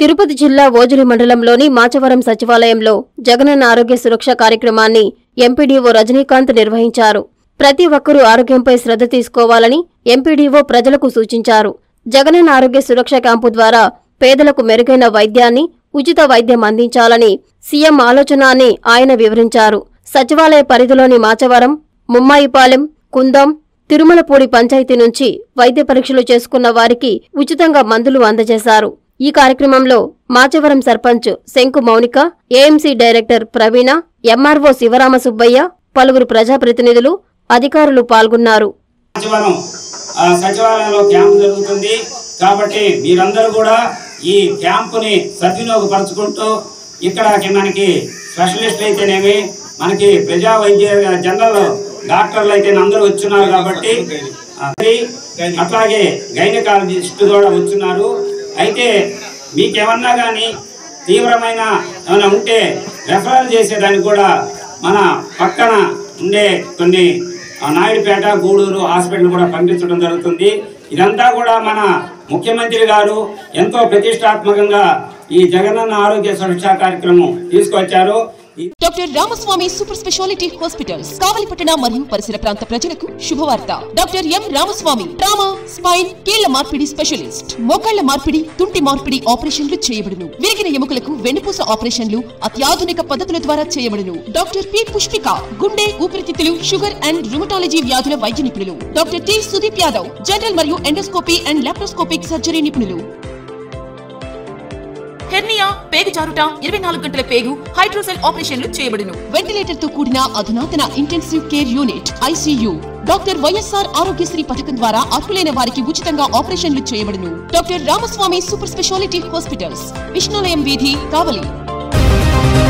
తిరుపతి జిల్లా వోజలి మండలంలోని మాచవరం సచివాలయంలో జగనన్న ఆరోగ్య సురక్ష కార్యక్రమాన్ని ఎంపీడీఓ రజనీకాంత్ నిర్వహించారు. ప్రతి ఒక్కరూ ఆరోగ్యంపై శ్రద్ధ తీసుకోవాలని ఎంపీడీఓ ప్రజలకు సూచించారు. జగనన్న ఆరోగ్య సురక్ష క్యాంపు ద్వారా పేదలకు మెరుగైన వైద్యాన్ని, ఉచిత వైద్యం అందించాలని సీఎం ఆలోచనని ఆయన వివరించారు. సచివాలయ పరిధిలోని మాచవరం, ముమ్మైపాలెం, కుందం, తిరుమలపూడి పంచాయతీ నుంచి వైద్య పరీక్షలు చేసుకున్న వారికి ఉచితంగా మందులు అందజేశారు. ఈ కార్యక్రమంలో Machavaram sarpanch Shanku Mounika, AMC director Praveena, MRO Sivarama Subbaiah, పలువురు ప్రజాప్రతినిధులు, అధికారులు పాల్గొన్నారు. సచివాలయంలో క్యాంపు జరుగుతుంది కాబట్టి మీరందరూ కూడా ఈ క్యాంపుని సద్వినియోగపరచుకుంటూ ఇక్కడకి మనకి స్పెషలిస్ట్ అయితేనేమి, మనకి ప్రజా వైద్య జనరల్ డాక్టర్లు అయితే అందరూ వచ్చున్నారు కాబట్టి, అట్లాగే గైనకాలజిస్ట్ కూడా వచ్చున్నారు. అయితే మీకేమన్నా కానీ తీవ్రమైన ఏమైనా ఉంటే రెఫరల్ చేసేదానికి కూడా మన పక్కన ఉండే కొన్ని నాయుడుపేట, గూడూరు హాస్పిటల్ కూడా పంపించడం జరుగుతుంది. ఇదంతా కూడా మన ముఖ్యమంత్రి గారు ఎంతో ప్రతిష్టాత్మకంగా ఈ జగనన్న ఆరోగ్య సురక్ష కార్యక్రమం తీసుకొచ్చారు. Doctor Ramaswamy super speciality hospitals కావలిపట్టణ మరియు పరిసర ప్రాంత ప్రజలకు శుభవార్త. Doctor M Ramaswamy trauma, spine, కీళ్ల మార్పిడి స్పెషలిస్ట్. మోకాళ్ల మార్పిడి, తుంటి మార్పిడి ఆపరేషన్లు చేయబడును. విరిగిన ఎముకలకు వెన్నుపూస ఆపరేషన్లు అత్యాధునిక పద్ధతుల ద్వారా చేయబడును. డాక్టర్ పి పుష్పిక గుండె, ఊపిరితిత్తులు, షుగర్ అండ్ రుమటాలజీ వ్యాధుల వైద్య నిపుణులు. Doctor T Sudeep Yadav general మరియు ఎండోస్కోపీ అండ్ లాప్రోస్కోపిక్ సర్జరీ నిపుణులు. హెర్నియా, పేగు జారుట, 24 గంటల పేగు హైడ్రోసెల్ ఆపరేషన్లు చేయబడును. వెంటిలేటర్ తో కూడిన అధునాతన intensive care unit, ICU. Doctor YSR Aarogyasri పథకం ద్వారా అర్హులైన వారికి ఉచితంగా ఆపరేషన్లు చేయబడును. Doctor Ramaswamy super speciality hospitals, Vishnulayam వీధి, కావలి.